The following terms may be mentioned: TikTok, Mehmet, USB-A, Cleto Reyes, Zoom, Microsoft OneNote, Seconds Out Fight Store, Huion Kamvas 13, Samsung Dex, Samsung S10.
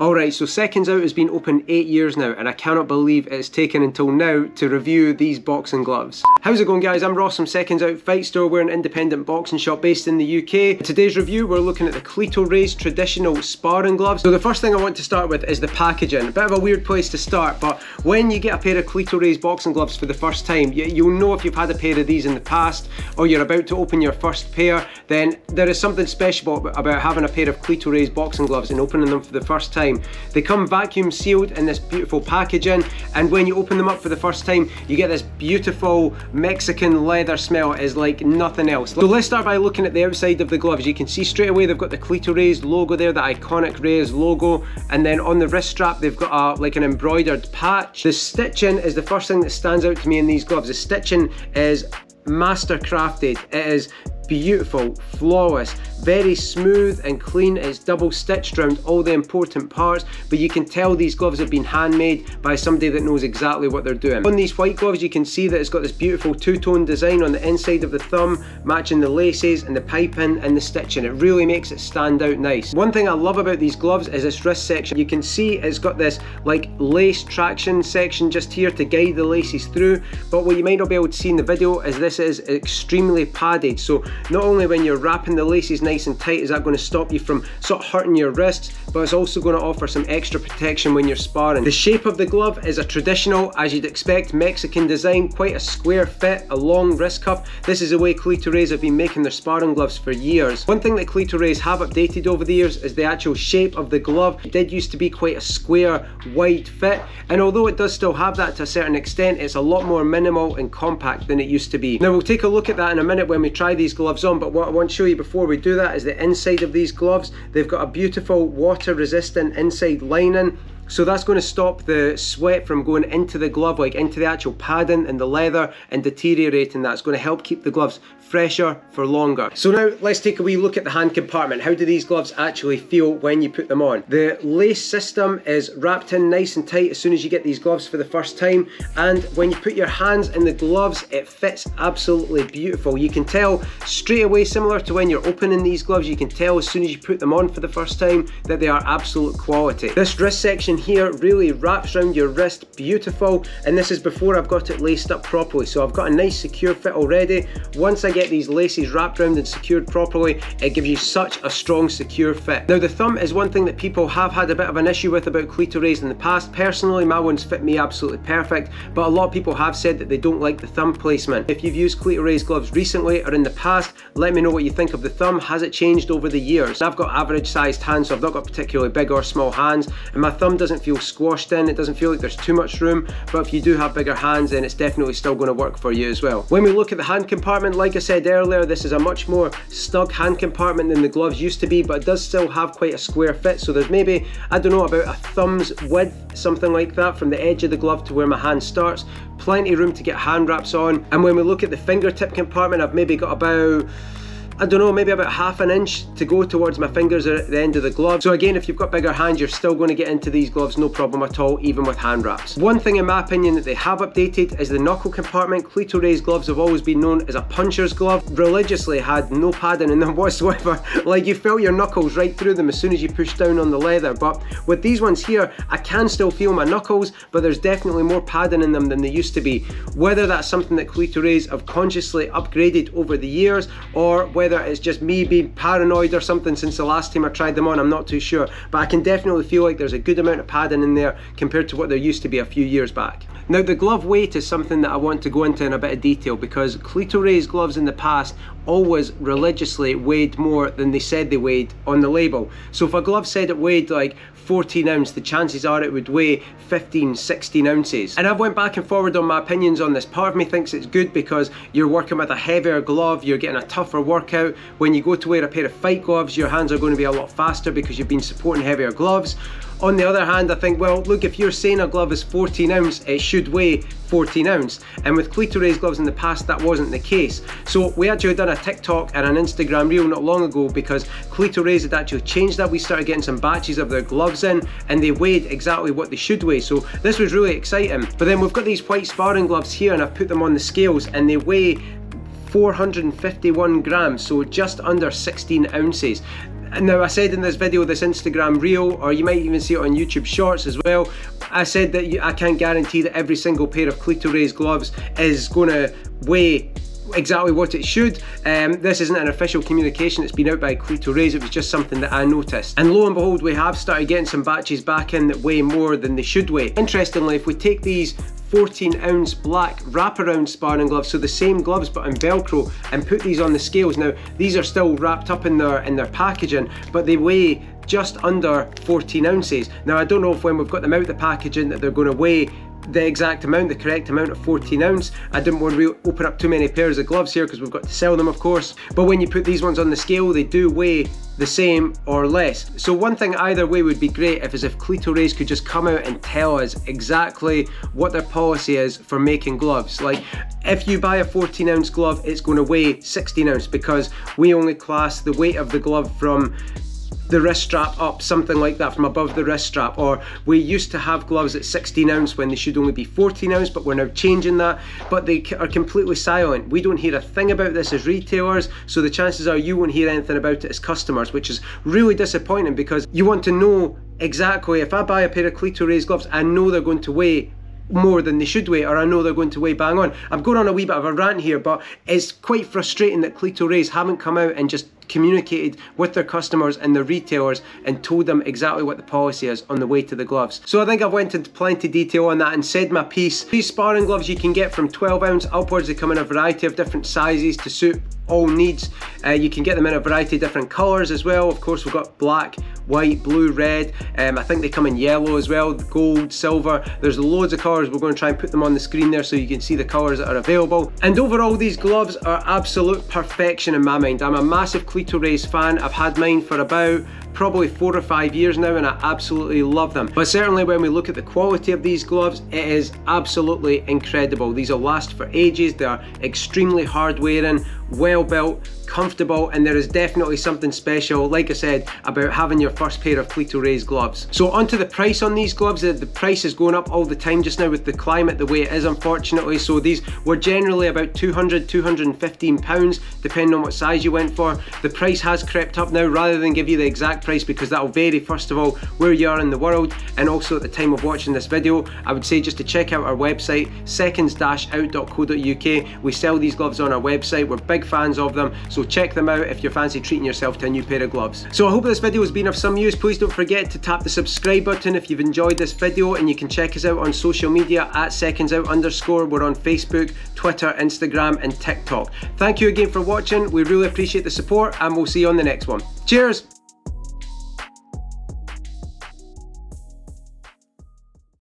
Alright, so Seconds Out has been open 8 years now, and I cannot believe it's taken until now to review these boxing gloves. How's it going, guys? I'm Ross from Seconds Out Fight Store. We're an independent boxing shop based in the UK. In today's review, we're looking at the Cleto Reyes traditional sparring gloves. So the first thing I want to start with is the packaging. A bit of a weird place to start, but when you get a pair of Cleto Reyes boxing gloves for the first time, you'll know if you've had a pair of these in the past, or you're about to open your first pair, then there is something special about having a pair of Cleto Reyes boxing gloves and opening them for the first time. They come vacuum sealed in this beautiful packaging, and when you open them up for the first time, you get this beautiful Mexican leather smell. It is like nothing else. So let's start by looking at the outside of the gloves. You can see straight away they've got the Cleto Reyes logo there, the iconic Reyes logo, and then on the wrist strap they've got like an embroidered patch. The stitching is the first thing that stands out to me in these gloves. The stitching is master crafted. It is beautiful, flawless, very smooth and clean. It's double stitched around all the important parts, but you can tell these gloves have been handmade by somebody that knows exactly what they're doing. On these white gloves, you can see that it's got this beautiful two-tone design on the inside of the thumb, matching the laces and the piping and the stitching. It really makes it stand out nice. One thing I love about these gloves is this wrist section. You can see it's got this like lace traction section just here to guide the laces through, but what you might not be able to see in the video is this is extremely padded. So not only when you're wrapping the laces nice and tight is that going to stop you from sort of hurting your wrists, but it's also going to offer some extra protection when you're sparring. The shape of the glove is a traditional, as you'd expect, Mexican design, quite a square fit, a long wrist cuff. This is the way Cleto Reyes have been making their sparring gloves for years. One thing that Cleto Reyes have updated over the years is the actual shape of the glove. It did used to be quite a square, wide fit, and although it does still have that to a certain extent, it's a lot more minimal and compact than it used to be. Now we'll take a look at that in a minute when we try these gloves on, but what I want to show you before we do that is the inside of these gloves. They've got a beautiful water resistant inside lining, so that's going to stop the sweat from going into the glove, like into the actual padding and the leather, and deteriorating that. It's going to help keep the gloves fresher for longer. So now let's take a wee look at the hand compartment. How do these gloves actually feel when you put them on? The lace system is wrapped in nice and tight as soon as you get these gloves for the first time, and when you put your hands in the gloves, it fits absolutely beautiful. You can tell straight away, similar to when you're opening these gloves, you can tell as soon as you put them on for the first time that they are absolute quality. This wrist section here really wraps around your wrist beautiful, and this is before I've got it laced up properly, so I've got a nice secure fit already. Once I get these laces wrapped around and secured properly, it gives you such a strong secure fit. Now the thumb is one thing that people have had a bit of an issue with about Cleto Reyes in the past. Personally, my ones fit me absolutely perfect, but a lot of people have said that they don't like the thumb placement. If you've used Cleto Reyes gloves recently or in the past, let me know what you think of the thumb. Has it changed over the years? I've got average sized hands, so I've not got particularly big or small hands, and my thumb doesn't feel squashed in. It doesn't feel like there's too much room, but if you do have bigger hands, then it's definitely still going to work for you as well. When we look at the hand compartment, like I said earlier, this is a much more snug hand compartment than the gloves used to be, but it does still have quite a square fit, so there's maybe, I don't know, about a thumb's width, something like that, from the edge of the glove to where my hand starts. Plenty of room to get hand wraps on. And when we look at the fingertip compartment, I've maybe got about, I don't know, maybe about half an inch to go towards my fingers at the end of the glove. So again, if you've got bigger hands, you're still going to get into these gloves no problem at all, even with hand wraps. One thing in my opinion that they have updated is the knuckle compartment. Cleto Reyes gloves have always been known as a puncher's glove. Religiously had no padding in them whatsoever. Like, you felt your knuckles right through them as soon as you pushed down on the leather. But with these ones here, I can still feel my knuckles, but there's definitely more padding in them than they used to be. Whether that's something that Cleto Reyes have consciously upgraded over the years, or whether it's just me being paranoid or something since the last time I tried them on, I'm not too sure, but I can definitely feel like there's a good amount of padding in there compared to what there used to be a few years back. Now the glove weight is something that I want to go into in a bit of detail, because Cleto Reyes gloves in the past always religiously weighed more than they said they weighed on the label. So if a glove said it weighed like 14 ounce, the chances are it would weigh 15, 16 ounces. And I've went back and forward on my opinions on this. Part of me thinks it's good because you're working with a heavier glove, you're getting a tougher workout. When you go to wear a pair of fight gloves, your hands are going to be a lot faster because you've been supporting heavier gloves. On the other hand, I think, well, look, if you're saying a glove is 14 ounce, it should weigh 14 ounce. And with Cleto Reyes gloves in the past, that wasn't the case. So we actually done a TikTok and an Instagram reel not long ago, because Cleto Reyes had actually changed that. We started getting some batches of their gloves in, and they weighed exactly what they should weigh. So this was really exciting. But then we've got these white sparring gloves here, and I've put them on the scales, and they weigh 451 grams, so just under 16 ounces. Now, I said in this video, this Instagram reel, or you might even see it on YouTube shorts as well, I said that I can't guarantee that every single pair of Cleto Reyes gloves is going to weigh exactly what it should. This isn't an official communication that's been out by Cleto Reyes, it was just something that I noticed. And lo and behold, we have started getting some batches back in that weigh more than they should weigh. Interestingly, if we take these 14-ounce black wraparound sparring gloves, so the same gloves but in Velcro, and put these on the scales. Now, these are still wrapped up in their packaging, but they weigh just under 14 ounces. Now, I don't know if when we've got them out of the packaging that they're going to weigh the exact amount, the correct amount of 14 ounce. I didn't want to open up too many pairs of gloves here because we've got to sell them, of course. But when you put these ones on the scale, they do weigh the same or less. So one thing either way would be great if Cleto Reyes could just come out and tell us exactly what their policy is for making gloves. Like, if you buy a 14 ounce glove, it's going to weigh 16 ounce because we only class the weight of the glove from the wrist strap up, something like that, from above the wrist strap. Or we used to have gloves at 16 ounce when they should only be 14 ounce, but we're now changing that. But they are completely silent. We don't hear a thing about this as retailers, so the chances are you won't hear anything about it as customers, which is really disappointing because you want to know exactly, if I buy a pair of Cleto Reyes gloves, I know they're going to weigh more than they should weigh, or I know they're going to weigh bang on. I'm going on a wee bit of a rant here, but it's quite frustrating that Cleto Reyes haven't come out and just communicated with their customers and their retailers and told them exactly what the policy is on the way to the gloves. So I think I've went into plenty detail on that and said my piece. These sparring gloves you can get from 12 ounce upwards. They come in a variety of different sizes to suit all needs. You can get them in a variety of different colors as well. Of course, we've got black, white, blue, red. I think they come in yellow as well, gold, silver. There's loads of colors. We're going to try and put them on the screen there so you can see the colors that are available. And overall, these gloves are absolute perfection in my mind. I'm a massive Cleto Reyes fan. I've had mine for about probably 4 or 5 years now and I absolutely love them. But certainly when we look at the quality of these gloves, it is absolutely incredible. These will last for ages. They are extremely hard wearing, well built, comfortable, and there is definitely something special, like I said, about having your first pair of Cleto Reyes gloves. So onto the price on these gloves. The price is going up all the time just now with the climate the way it is, unfortunately. So these were generally about £200–215 depending on what size you went for. The price has crept up now, rather than give you the exact price, because that'll vary first of all where you are in the world and also at the time of watching this video. I would say just to check out our website, seconds-out.co.uk. We sell these gloves on our website. We're big fans of them, so check them out if you fancy treating yourself to a new pair of gloves. So I hope this video has been of some use. Please don't forget to tap the subscribe button if you've enjoyed this video, and you can check us out on social media at secondsout_. We're on Facebook, Twitter, Instagram and TikTok. Thank you again for watching. We really appreciate the support and we'll see you on the next one. Cheers!